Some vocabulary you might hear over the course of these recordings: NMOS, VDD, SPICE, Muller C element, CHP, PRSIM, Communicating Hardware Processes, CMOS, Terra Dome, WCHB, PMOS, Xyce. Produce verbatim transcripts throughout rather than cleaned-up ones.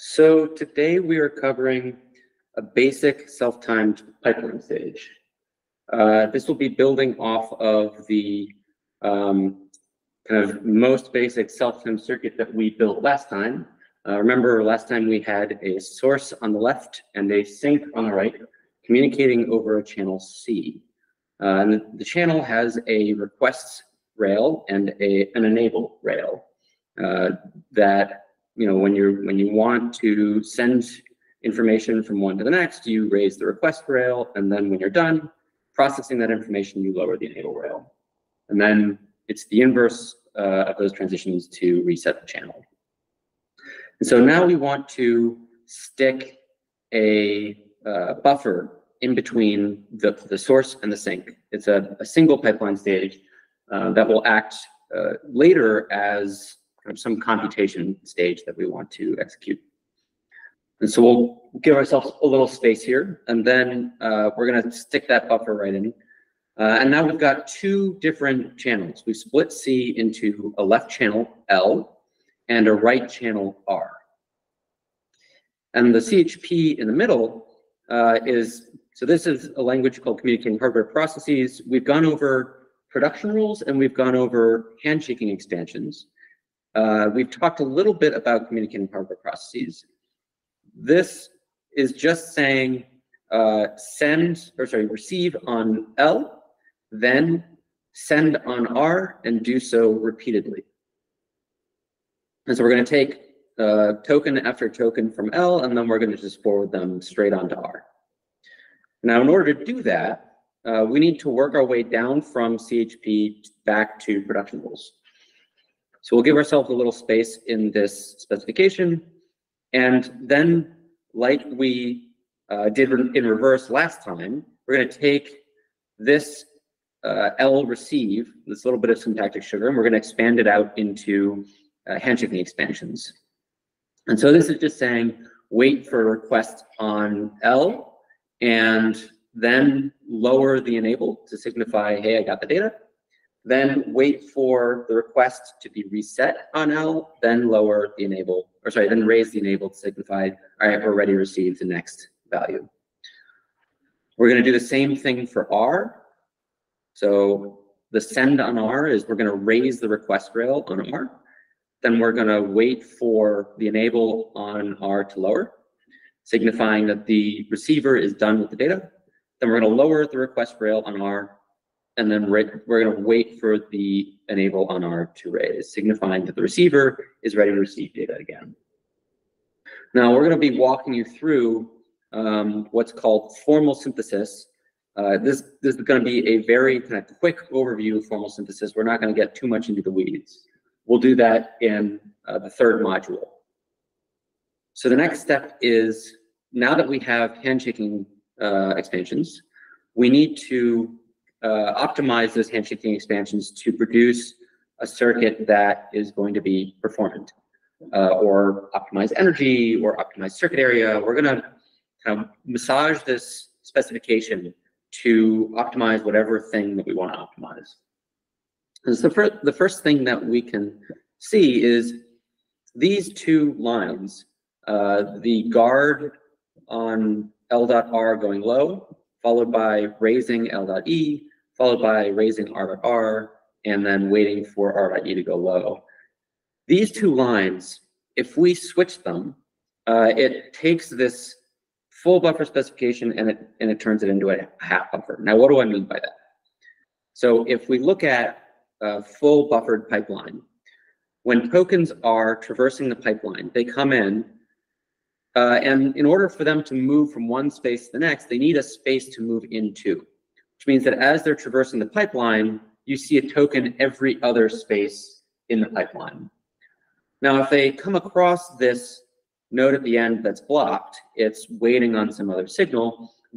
So today we are covering a basic self-timed pipeline stage. Uh, this will be building off of the um, kind of most basic self-timed circuit that we built last time. Uh, remember, last time we had a source on the left and a sink on the right, communicating over a channel C. Uh, and the, the channel has a requests rail and a, an enable rail uh, that, you know, when you when you want to send information from one to the next, you raise the request rail, and then when you're done processing that information, you lower the enable rail. And then it's the inverse uh, of those transitions to reset the channel. And so now we want to stick a uh, buffer in between the, the source and the sink. It's a, a single pipeline stage uh, that will act uh, later as kind of some computation stage that we want to execute. And so we'll give ourselves a little space here, and then uh, we're going to stick that buffer right in. Uh, and now we've got two different channels. We've split C into a left channel, L, and a right channel, R. And the C H P in the middle uh, is, so this is a language called Communicating Hardware Processes. We've gone over production rules, and we've gone over handshaking expansions. Uh, we've talked a little bit about Communicating Hardware Processes. This is just saying uh, send, or sorry, receive on L, then send on R, and do so repeatedly. And so we're going to take uh, token after token from L, and then we're going to just forward them straight onto R. Now, in order to do that, uh, we need to work our way down from C H P back to production rules. So we'll give ourselves a little space in this specification. And then, like we uh, did in reverse last time, we're going to take this uh, L receive, this little bit of syntactic sugar, and we're going to expand it out into uh, handshaking expansions. And so this is just saying wait for requests on L, and then lower the enable to signify, hey, I got the data. Then wait for the request to be reset on L, then lower the enable, or sorry, then raise the enable to signify, all right, we're ready to receive the next value. We're going to do the same thing for R. So the send on R is we're going to raise the request rail on R. Then we're going to wait for the enable on R to lower, signifying that the receiver is done with the data. Then we're going to lower the request rail on R, and then we're going to wait for the enable on R to raise, signifying that the receiver is ready to receive data again. Now, we're going to be walking you through um, what's called formal synthesis. Uh, this, this is going to be a very kind of quick overview of formal synthesis. We're not going to get too much into the weeds. We'll do that in uh, the third module. So the next step is, now that we have handshaking uh, expansions, we need to Uh, optimize those handshaking expansions to produce a circuit that is going to be performant, uh, or optimize energy, or optimize circuit area. We're going to kind of massage this specification to optimize whatever thing that we want to optimize. And so for the first thing that we can see is these two lines, uh, the guard on L dot R going low, followed by raising L dot E, followed by raising R dot R, and then waiting for R dot E to go low. These two lines, if we switch them, uh, it takes this full buffer specification and it, and it turns it into a half buffer. Now, what do I mean by that? So if we look at a full buffered pipeline, when tokens are traversing the pipeline, they come in, Uh, and in order for them to move from one space to the next, they need a space to move into, which means that as they're traversing the pipeline, you see a token every other space in the pipeline. Now, if they come across this node at the end that's blocked, it's waiting on some other signal,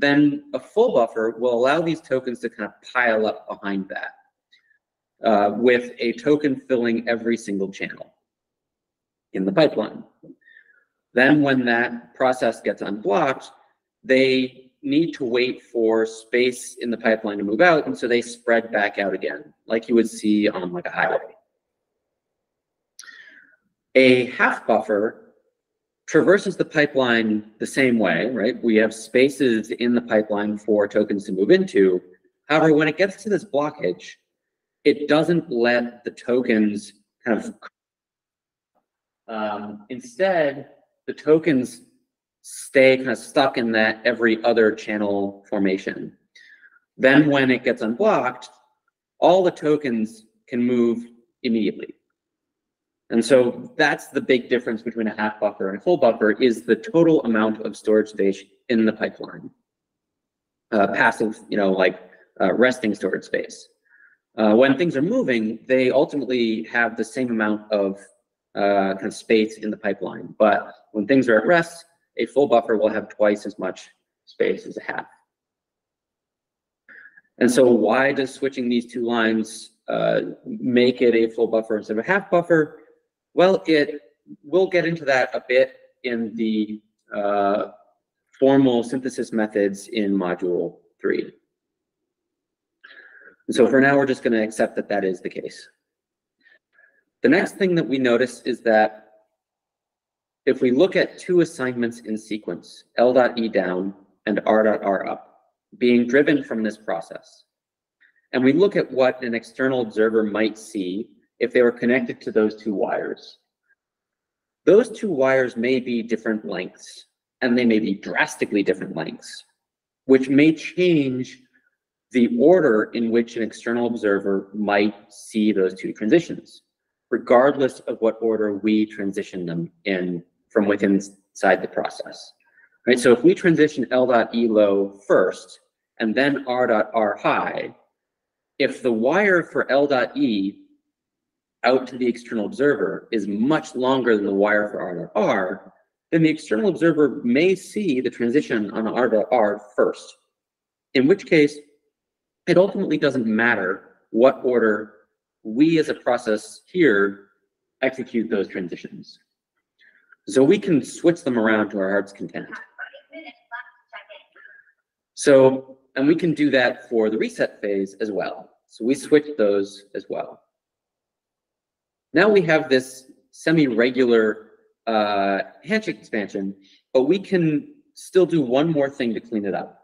then a full buffer will allow these tokens to kind of pile up behind that, uh, with a token filling every single channel in the pipeline. Then when that process gets unblocked, they need to wait for space in the pipeline to move out, and so they spread back out again, like you would see on like a highway. A half buffer traverses the pipeline the same way, right? We have spaces in the pipeline for tokens to move into. However, when it gets to this blockage, it doesn't let the tokens kind of, um, instead, the tokens stay kind of stuck in that every other channel formation. Then when it gets unblocked, all the tokens can move immediately. And so that's the big difference between a half buffer and a full buffer, is the total amount of storage space in the pipeline. Uh, passive, you know, like uh, resting storage space. Uh, when things are moving, they ultimately have the same amount of uh, kind of space in the pipeline. But when things are at rest, a full buffer will have twice as much space as a half. And so why does switching these two lines uh, make it a full buffer instead of a half buffer? Well, it we'll get into that a bit in the uh, formal synthesis methods in module three. And so for now, we're just going to accept that that is the case. The next thing that we notice is that if we look at two assignments in sequence, L dot E down and R dot R up, being driven from this process, and we look at what an external observer might see if they were connected to those two wires. Those two wires may be different lengths, and they may be drastically different lengths, which may change the order in which an external observer might see those two transitions, regardless of what order we transition them in from within inside the process. Right? So if we transition L dot E low first and then R dot R high, if the wire for L dot E out to the external observer is much longer than the wire for R dot R, then the external observer may see the transition on R dot R first, in which case it ultimately doesn't matter what order we as a process here execute those transitions. So we can switch them around to our heart's content. So, and we can do that for the reset phase as well. So we switch those as well. Now we have this semi-regular uh, handshake expansion, but we can still do one more thing to clean it up.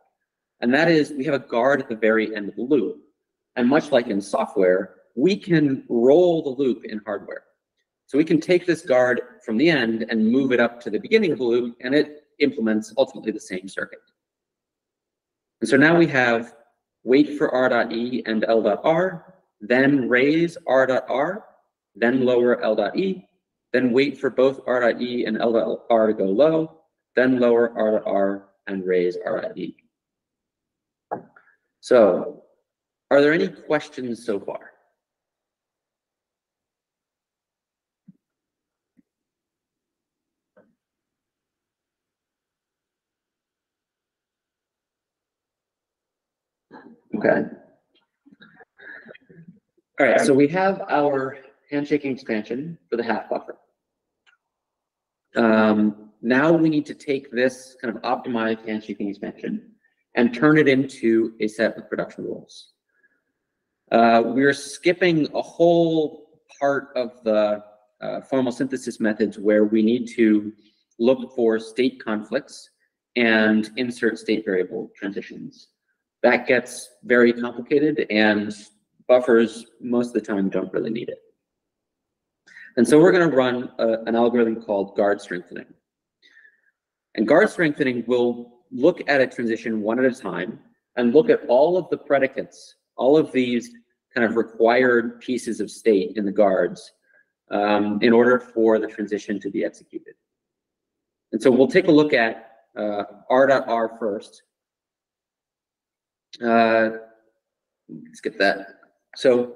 And that is, we have a guard at the very end of the loop. And much like in software, we can roll the loop in hardware. So we can take this guard from the end and move it up to the beginning of the loop, and it implements ultimately the same circuit. And so now we have wait for R dot E and L dot R, then raise R dot R, then lower L dot E, then wait for both R dot E and L dot R to go low, then lower R dot R and raise R dot E. So, are there any questions so far? Okay. All right, so we have our handshaking expansion for the half buffer. Um, now we need to take this kind of optimized handshaking expansion and turn it into a set of production rules. Uh, we're skipping a whole part of the uh, formal synthesis methods where we need to look for state conflicts and insert state variable transitions. That gets very complicated, and buffers most of the time don't really need it. And so we're going to run a, an algorithm called guard strengthening. And guard strengthening will look at a transition one at a time and look at all of the predicates, all of these kind of required pieces of state in the guards um, in order for the transition to be executed. And so we'll take a look at uh, R dot R first. Uh, let's get that. So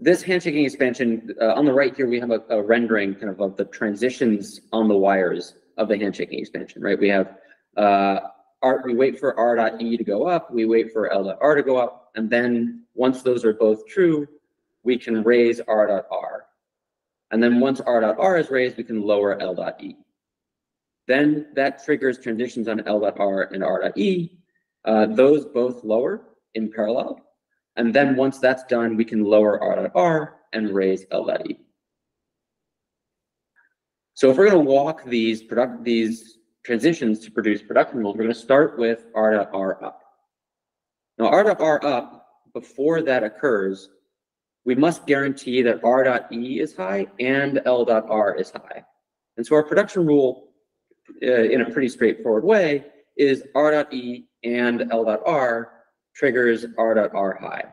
this handshaking expansion, uh, on the right here, we have a, a rendering kind of of the transitions on the wires of the handshaking expansion, right? We have, uh, R, we wait for R dot E to go up, we wait for L dot R to go up, and then once those are both true, we can raise R dot R. And then once R dot R is raised, we can lower L dot E. Then that triggers transitions on L dot R and R dot E. Uh, those both lower in parallel. And then once that's done, we can lower R dot R and raise L dot E. So if we're going to walk these product these transitions to produce production rules, we're going to start with R dot R up. Now R dot R up, before that occurs, we must guarantee that R dot E is high and L dot R is high. And so our production rule, uh, in a pretty straightforward way, is R dot E and L dot R triggers R dot R high.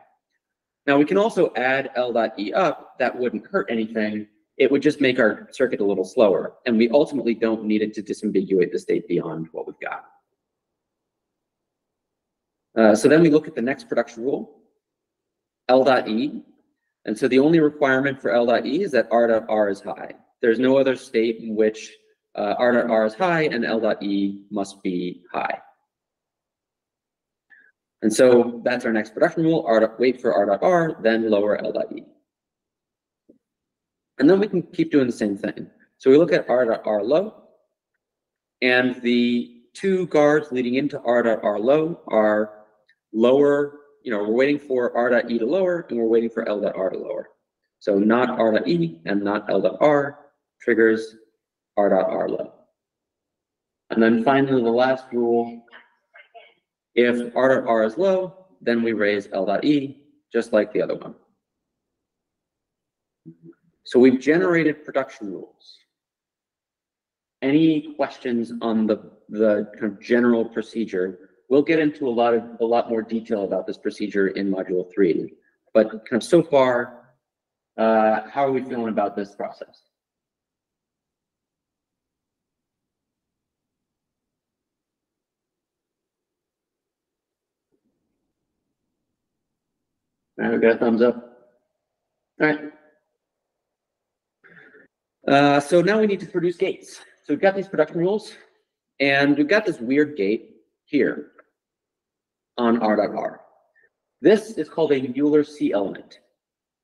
Now we can also add L dot E up. That wouldn't hurt anything. It would just make our circuit a little slower. And we ultimately don't need it to disambiguate the state beyond what we've got. Uh, so then we look at the next production rule, L dot E. And so the only requirement for L dot E is that R dot R is high. There's no other state in which uh, R dot R is high and L dot E must be high. And so that's our next production rule, R dot, wait for R dot R, then lower L dot E. And then we can keep doing the same thing. So we look at R dot R low, and the two guards leading into R dot R low are lower, you know, we're waiting for R dot E to lower, and we're waiting for L dot R to lower. So not R dot E and not L dot R triggers R dot R low. And then finally, the last rule, if R dot R is low, then we raise L dot E, just like the other one. So we've generated production rules. Any questions on the, the kind of general procedure? We'll get into a lot of a lot more detail about this procedure in module three. But kind of so far, uh, how are we feeling about this process? All right, we got a thumbs up. All right. Uh, so now we need to produce gates. So we've got these production rules, and we've got this weird gate here on R dot R. This is called a Muller C element,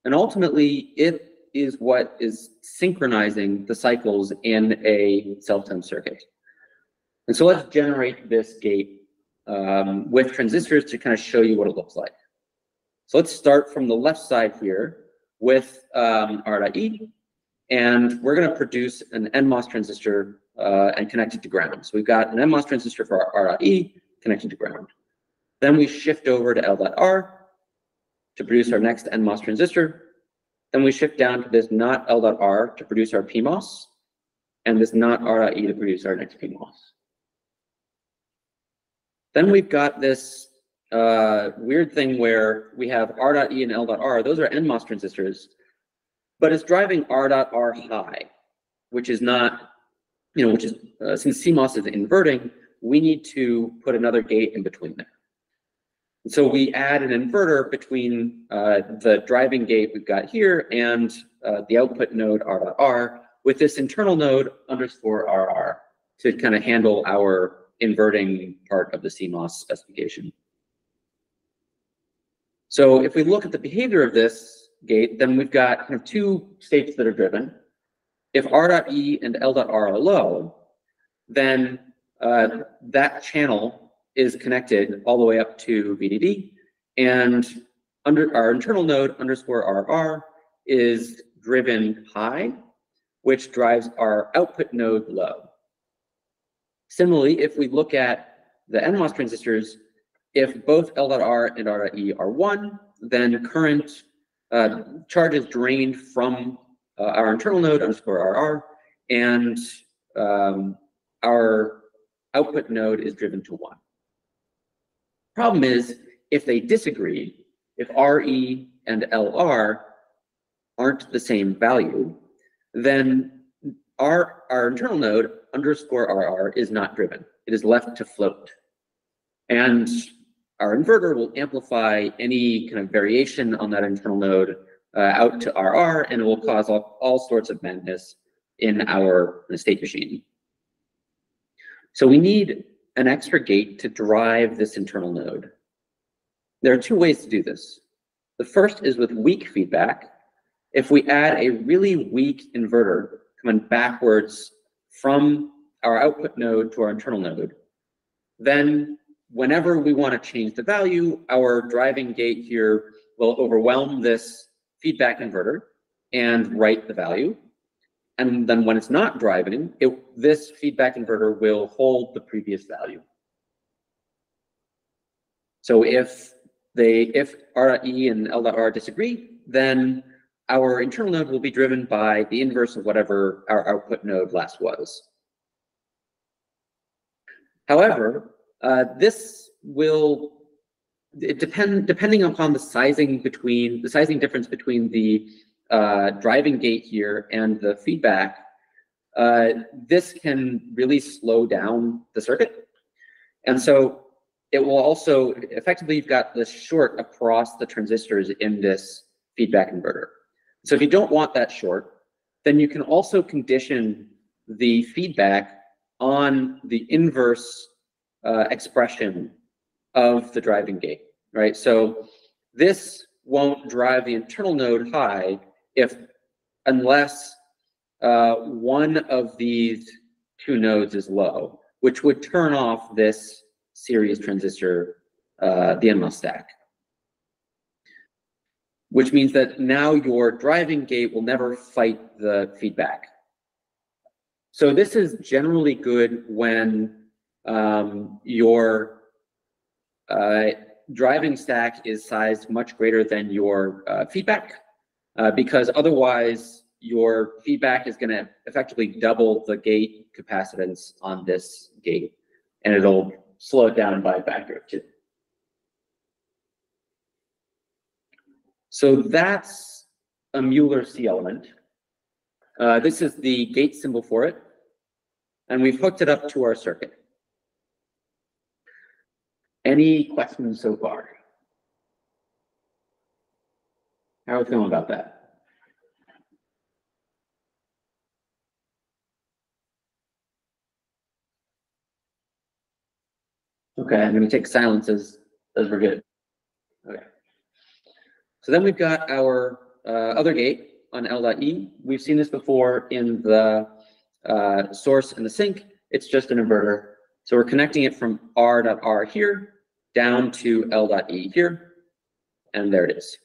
and ultimately it is what is synchronizing the cycles in a self-time circuit. And so let's generate this gate um, with transistors to kind of show you what it looks like. So let's start from the left side here with um, R dot E. And we're going to produce an N MOS transistor uh, and connect it to ground. So we've got an N MOS transistor for our R dot E connected to ground. Then we shift over to L dot R to produce our next N MOS transistor. Then we shift down to this not L dot R to produce our P MOS, and this not R dot E to produce our next P MOS. Then we've got this uh, weird thing where we have R dot E and L dot R. Those are N MOS transistors. But it's driving R dot R high, which is not, you know, which is, uh, since C MOS is inverting, we need to put another gate in between there. And so we add an inverter between uh, the driving gate we've got here and uh, the output node R dot R with this internal node underscore R R to kind of handle our inverting part of the C MOS specification. So if we look at the behavior of this gate, then we've got kind of two states that are driven. If R dot E and L dot R are low, then uh, that channel is connected all the way up to V D D, and under our internal node underscore R R is driven high, which drives our output node low. Similarly, if we look at the N MOS transistors, if both L dot R and R dot E are one, then current Uh, charge is drained from uh, our internal node underscore R R, and um, our output node is driven to one. Problem is, if they disagree, if R E and L R aren't the same value, then our, our internal node underscore R R is not driven. It is left to float. And our inverter will amplify any kind of variation on that internal node uh, out to R R, and it will cause all, all sorts of madness in our state machine. So we need an extra gate to drive this internal node. There are two ways to do this. The first is with weak feedback. If we add a really weak inverter coming backwards from our output node to our internal node, then whenever we want to change the value, our driving gate here will overwhelm this feedback inverter and write the value. And then when it's not driving, it, this feedback converter will hold the previous value. So if they, if R E and L R disagree, then our internal node will be driven by the inverse of whatever our output node last was. However, uh, this will it depend depending upon the sizing between the sizing difference between the uh, driving gate here and the feedback. Uh, this can really slow down the circuit, and so it will also effectively you've got the short across the transistors in this feedback converter. So if you don't want that short, then you can also condition the feedback on the inverse uh, expression of the driving gate, right? So this won't drive the internal node high if, unless uh, one of these two nodes is low, which would turn off this series transistor, uh, the N M O S stack. Which means that now your driving gate will never fight the feedback. So this is generally good when um, your uh, driving stack is sized much greater than your uh, feedback, uh, because otherwise your feedback is gonna effectively double the gate capacitance on this gate, and it'll slow it down by a factor of two. So that's a Muller C element. Uh, this is the gate symbol for it. And we've hooked it up to our circuit. Any questions so far? How are we feeling about that? Okay, I'm gonna take silences as we're good. Okay. So then we've got our uh, other gate on L E. We've seen this before in the uh, source and the sink. It's just an inverter. So we're connecting it from R dot R here down to L dot E here. And there it is.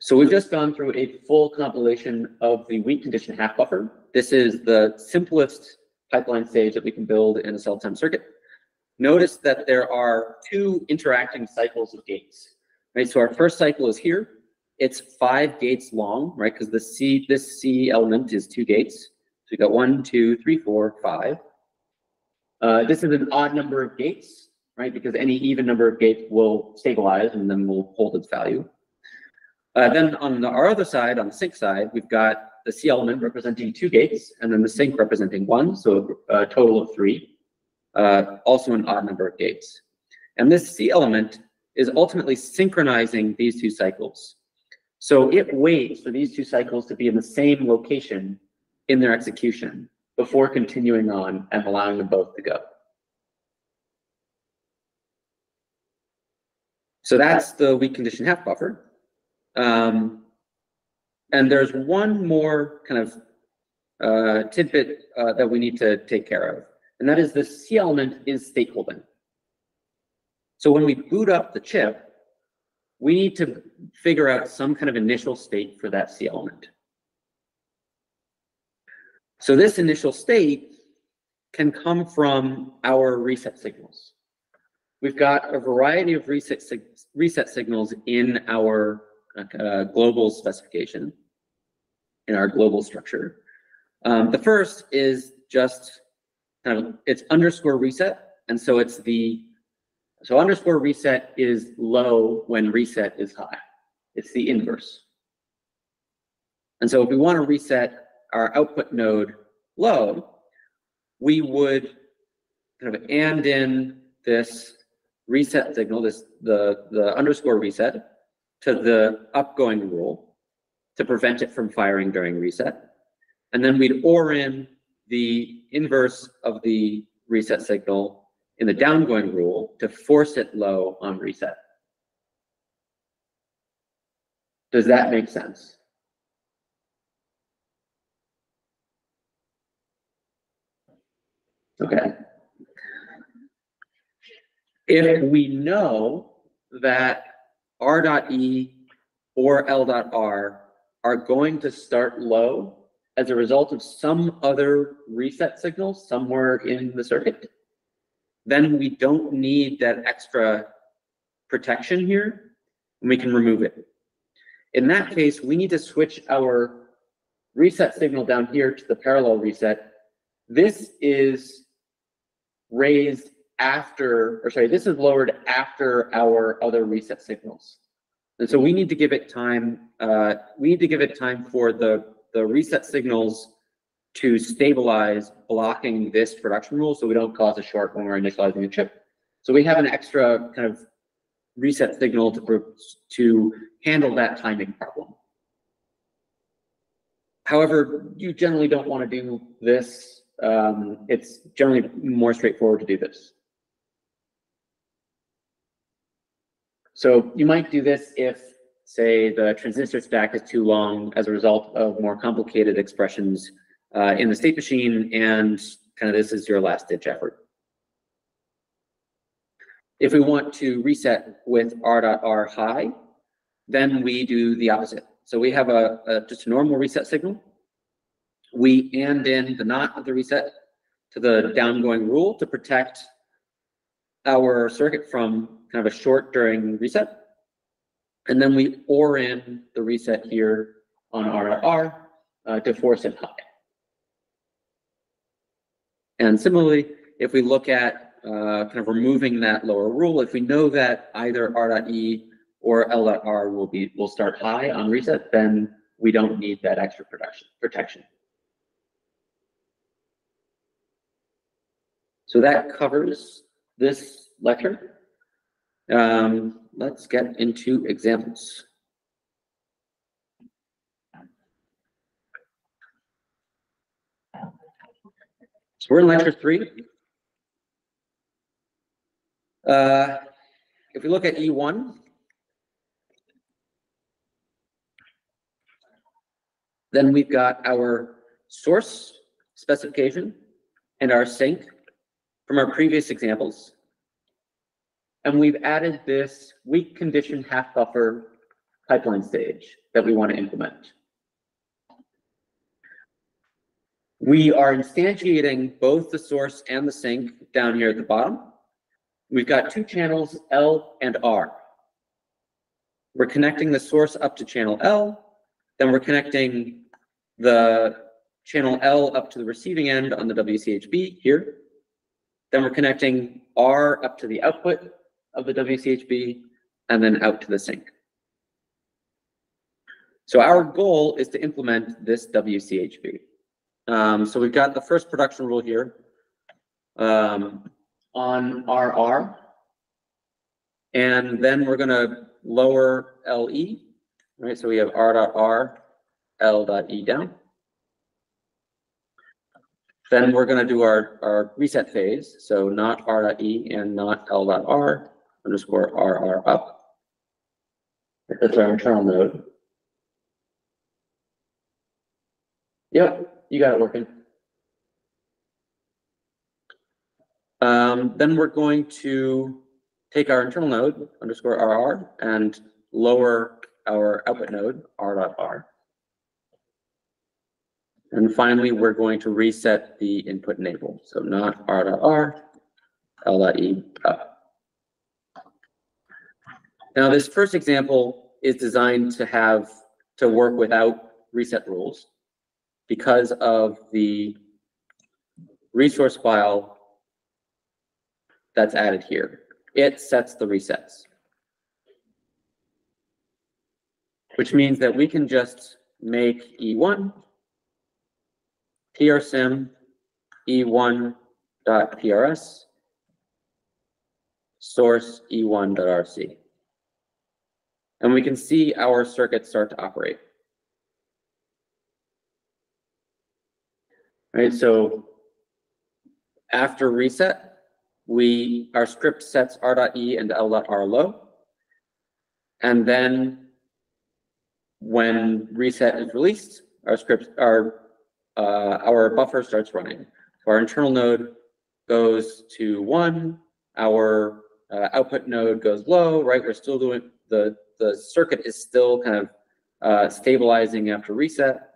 So we've just gone through a full compilation of the weak condition half buffer. This is the simplest pipeline stage that we can build in a self-time circuit. Notice that there are two interacting cycles of gates, right? So our first cycle is here. It's five gates long, right? Because the C, this C element is two gates. So we got one, two, three, four, five. Uh, this is an odd number of gates, right? Because any even number of gates will stabilize and then will hold its value. Uh, then on the, our other side, on the sink side, we've got the C element representing two gates and then the sink representing one, so a total of three. Uh, also an odd number of gates. And this C element is ultimately synchronizing these two cycles. So it waits for these two cycles to be in the same location in their execution before continuing on and allowing them both to go. So that's the weak condition half buffer. Um, and there's one more kind of uh, tidbit uh, that we need to take care of. And that is the C element is state holding. So when we boot up the chip, we need to figure out some kind of initial state for that C element. So this initial state can come from our reset signals. We've got a variety of reset, sig reset signals in our uh, global specification, in our global structure. Um, the first is just kind of, it's underscore reset, and so it's the so underscore reset is low when reset is high. It's the inverse. And so if we want to reset our output node low, we would kind of and in this reset signal, this the the underscore reset to the upgoing rule to prevent it from firing during reset, and then we'd or in the inverse of the reset signal in the downgoing rule to force it low on reset. Does that make sense? Okay. If we know that R dot E or L dot R are going to start low as a result of some other reset signal somewhere in the circuit, then we don't need that extra protection here, and we can remove it. In that case, we need to switch our reset signal down here to the parallel reset. This is raised after, or sorry, this is lowered after our other reset signals. And so we need to give it time, uh, we need to give it time for the, the reset signals to stabilize, blocking this production rule so we don't cause a short when we're initializing the chip. So we have an extra kind of reset signal to, to handle that timing problem. However, you generally don't want to do this. Um, it's generally more straightforward to do this. So you might do this if, say, the transistor stack is too long as a result of more complicated expressions uh, in the state machine, and kind of this is your last ditch effort. If we want to reset with R.R high, then we do the opposite. So we have a, a just a normal reset signal. We AND in the not of the reset to the downgoing rule to protect our circuit from kind of a short during reset. And then we OR in the reset here on R R uh, to force it high. And similarly, if we look at uh, kind of removing that lower rule, if we know that either R.E or L.R will be will start high on reset, then we don't need that extra production protection. So that covers this lecture. Um, let's get into examples. So we're in lecture three. Uh, if we look at E one, then we've got our source specification and our sync from our previous examples. And we've added this weak condition half buffer pipeline stage that we want to implement. We are instantiating both the source and the sync down here at the bottom. We've got two channels, L and R. We're connecting the source up to channel L, then we're connecting the channel L up to the receiving end on the W C H B here. Then we're connecting R up to the output of the W C H B and then out to the sync. So our goal is to implement this W C H B. Um, so we've got the first production rule here um, on R R, and then we're going to lower L E, right? So we have R.R, L.E down. Then we're going to do our, our reset phase, so not R.E and not L.R, underscore R R up. That's our internal node. Yep, you got it working. Um, then we're going to take our internal node, underscore R R, and lower our output node, R.R. And finally, we're going to reset the input enable. So not R.R, L.E up. Now, this first example is designed to have to work without reset rules because of the resource file that's added here. It sets the resets, which means that we can just make E one P R S I M E one.P R S source E one.R C. And we can see our circuit start to operate. All right, so after reset, we our script sets R.E and L.R low. And then when reset is released, our scripts are Uh, our buffer starts running. So our internal node goes to one, our uh, output node goes low, right? We're still doing, the, the circuit is still kind of uh, stabilizing after reset.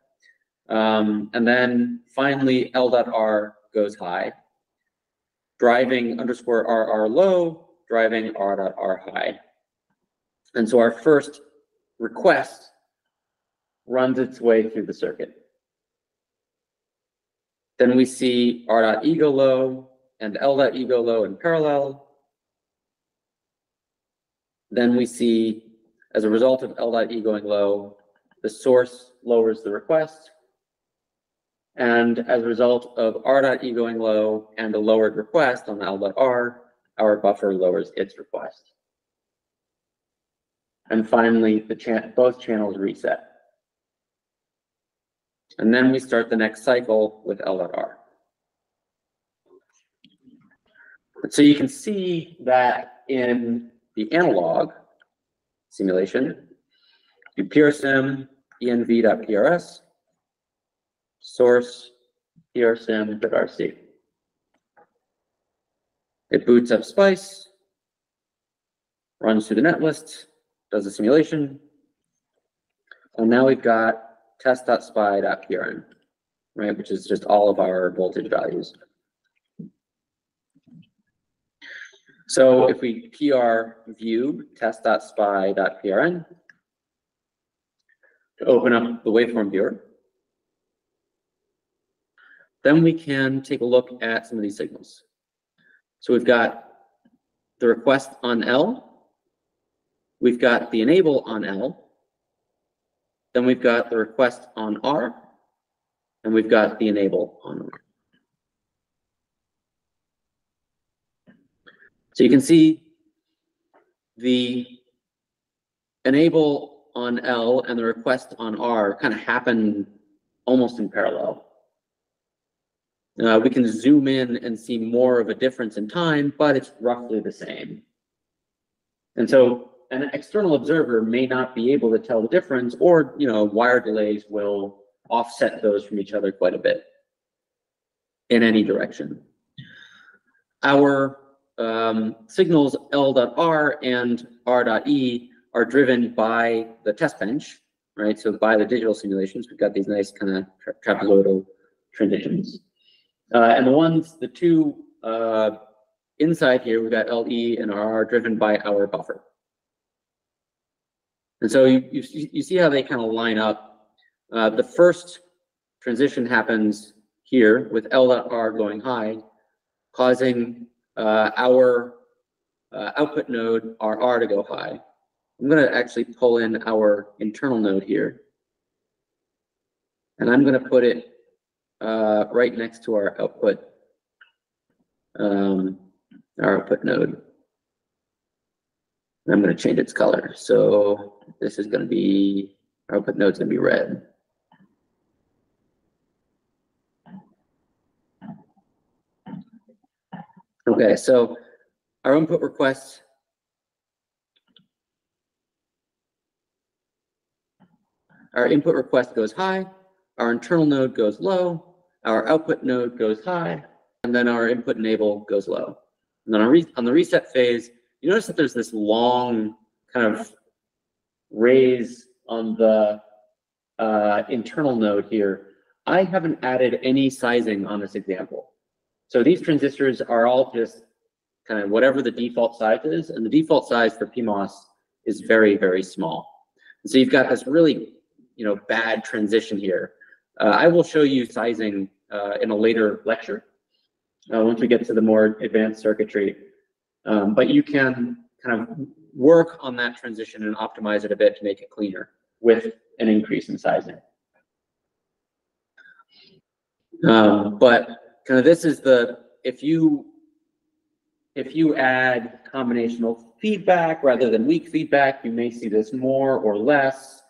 Um, and then finally, L.R goes high, driving underscore R R low, driving R.R high. And so our first request runs its way through the circuit. Then we see R.E go low and L.E go low in parallel. Then we see, as a result of L.E going low, the source lowers the request. And as a result of R.E going low and a lowered request on L.R, our buffer lowers its request. And finally, the cha- both channels reset. And then we start the next cycle with L.R. So you can see that in the analog simulation, do P R S I M env.prs, source P R S I M.rc. It boots up SPICE, runs through the netlist, does a simulation, and now we've got test.spy.prm, right, which is just all of our voltage values. So if we P R view test.spy.prm to open up the waveform viewer, then we can take a look at some of these signals. So we've got the request on L, we've got the enable on L, then we've got the request on R, and we've got the enable on R. So you can see the enable on L and the request on R kind of happen almost in parallel. Uh, we can zoom in and see more of a difference in time, but it's roughly the same. And so an external observer may not be able to tell the difference, or, you know, wire delays will offset those from each other quite a bit in any direction. Our um, signals L.R and R.E are driven by the test bench, right? So by the digital simulations, we've got these nice kind of tra trapezoidal transitions. Uh, and the ones, the two uh, inside here, we've got L E and R driven by our buffer. And so you, you, you see how they kind of line up. Uh, the first transition happens here with L.R going high, causing uh, our uh, output node R R to go high. I'm going to actually pull in our internal node here, and I'm going to put it uh, right next to our output, um, our output node. I'm going to change its color. So this is going to be, our output node's going to be red. Okay, so our input request our input request goes high, our internal node goes low, our output node goes high, and then our input enable goes low. And then on, re on the reset phase, you notice that there's this long kind of raise on the uh, internal node here. I haven't added any sizing on this example. So these transistors are all just kind of whatever the default size is, and the default size for P MOS is very, very small. And so you've got this really, you know, bad transition here. Uh, I will show you sizing uh, in a later lecture uh, once we get to the more advanced circuitry. Um, but you can kind of work on that transition and optimize it a bit to make it cleaner with an increase in sizing. Um, but kind of this is the, if you, if you add combinational feedback rather than weak feedback, you may see this more or less,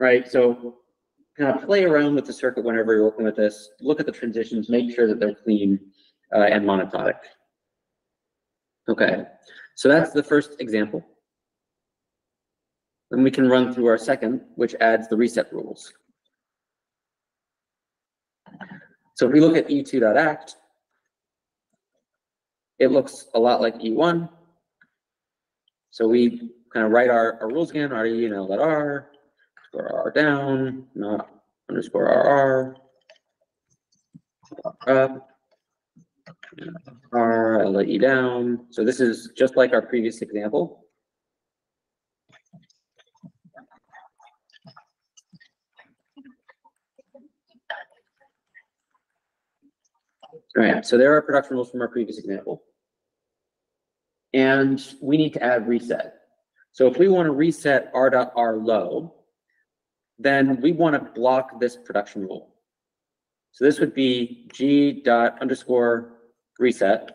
right? So kind of play around with the circuit whenever you're working with this, look at the transitions, make sure that they're clean uh, and monotonic. Okay, so that's the first example. Then we can run through our second, which adds the reset rules. So if we look at E two.act, it looks a lot like E one. So we kind of write our, our rules again, R E and L.R, underscore R down, not underscore R R, R up, R, I'll let you down. So this is just like our previous example. All right, so there are production rules from our previous example. And we need to add reset. So if we want to reset R.R low, then we want to block this production rule. So this would be G dot underscore reset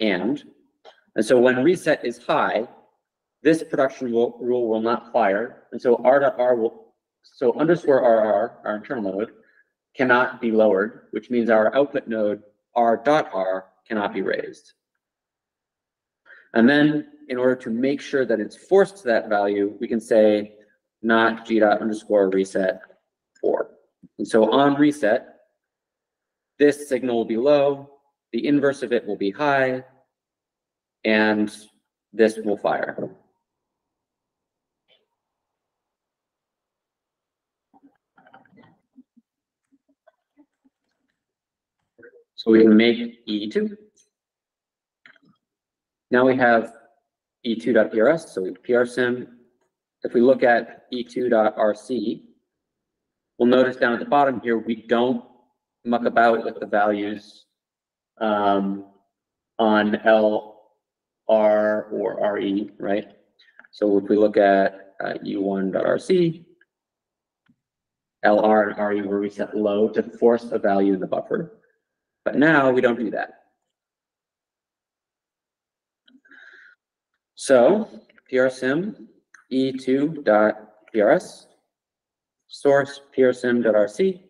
and. And so when reset is high, this production rule, rule will not fire. And so R.R will, so underscore R R, our internal node, cannot be lowered, which means our output node R.R cannot be raised. And then in order to make sure that it's forced to that value, we can say not G dot underscore reset four. And so on reset, this signal will be low, the inverse of it will be high, and this will fire. So we can make E two. Now we have E two.P R S, so we P R SIM. If we look at E two.R C, we'll notice down at the bottom here, we don't muck about with the values um, on L, R, or R E, right? So if we look at uh, U one.R C, L R and R E were reset low to force a value in the buffer. But now we don't do that. So P R SIM E two.P R S, source P R SIM.R C,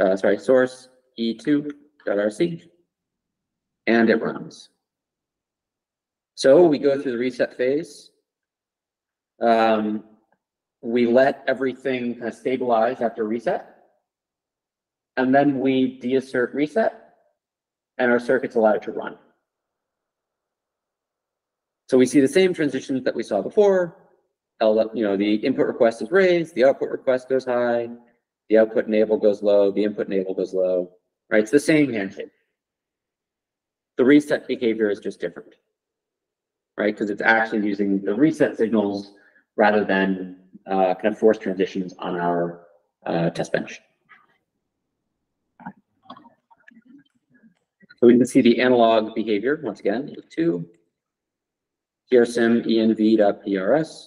uh, sorry, source E two.R C, and it runs. So we go through the reset phase. Um, we let everything kind of stabilize after reset. And then we deassert reset, and our circuit's allowed to run. So we see the same transitions that we saw before. L, you know, the input request is raised, the output request goes high, the output enable goes low, the input enable goes low. Right? It's the same handshake. The reset behavior is just different, right? Because it's actually using the reset signals rather than uh, kind of forced transitions on our uh, test bench. So we can see the analog behavior once again with two. P R SIM env.prs,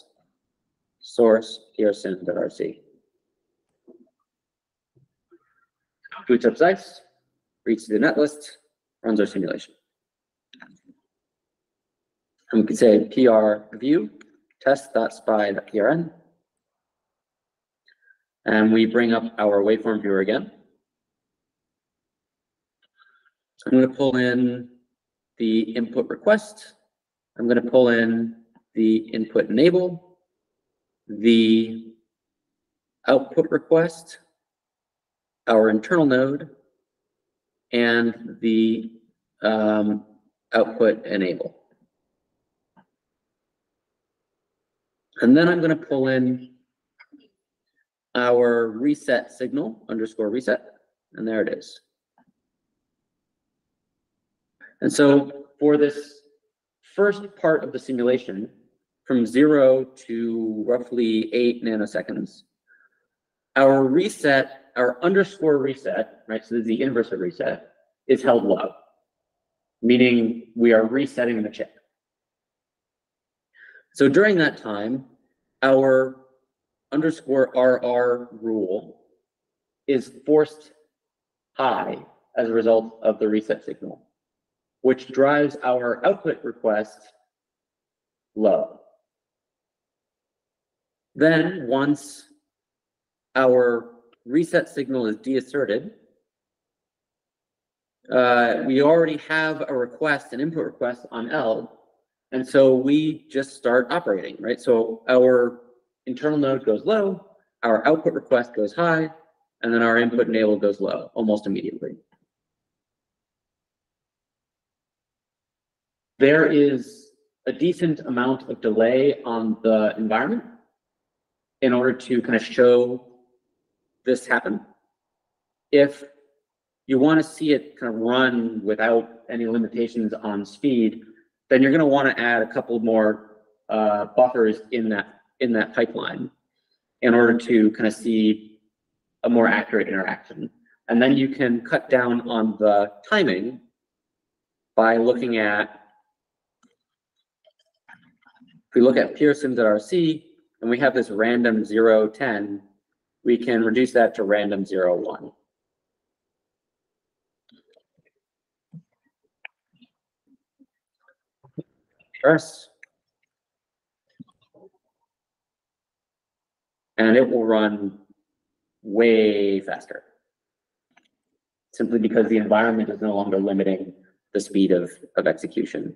source P R SIM.rc. Boots up Xyce, reads to the netlist, runs our simulation. And we can say P R view test.spy.prn. And we bring up our waveform viewer again. I'm going to pull in the input request. I'm going to pull in the input enable, the output request, our internal node, and the um, output enable. And then I'm going to pull in our reset signal, underscore reset, and there it is. And so for this first part of the simulation, from zero to roughly eight nanoseconds, our reset, our underscore reset, right, so this is the inverse of reset, is held low, meaning we are resetting the chip. So during that time, our underscore R R rule is forced high as a result of the reset signal, which drives our output request low. Then once our reset signal is deasserted, uh, we already have a request, an input request on L, and so we just start operating, right? So our internal node goes low, our output request goes high, and then our input enable goes low almost immediately. There is a decent amount of delay on the environment in order to kind of show this happen. If you want to see it kind of run without any limitations on speed, then you're going to want to add a couple more uh, buffers in that in that pipeline in order to kind of see a more accurate interaction. And then you can cut down on the timing by looking at, if we look at P R S I M dot R C and we have this random zero ten, we can reduce that to random zero one. Press. And it will run way faster, simply because the environment is no longer limiting the speed of, of execution.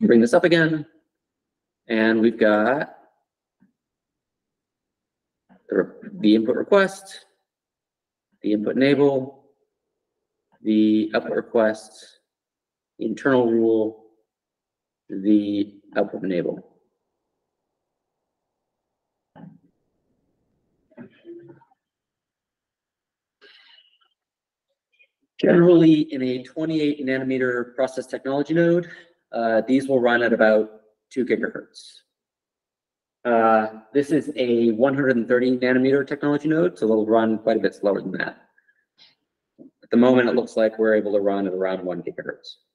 Bring this up again, and we've got the, the input request, the input enable, the output request, the internal rule, the output enable. Generally, in a twenty-eight nanometer process technology node, uh, these will run at about two gigahertz. Uh, this is a one hundred thirty nanometer technology node, so it'll run quite a bit slower than that. At the moment, it looks like we're able to run at around one gigahertz.